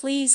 Please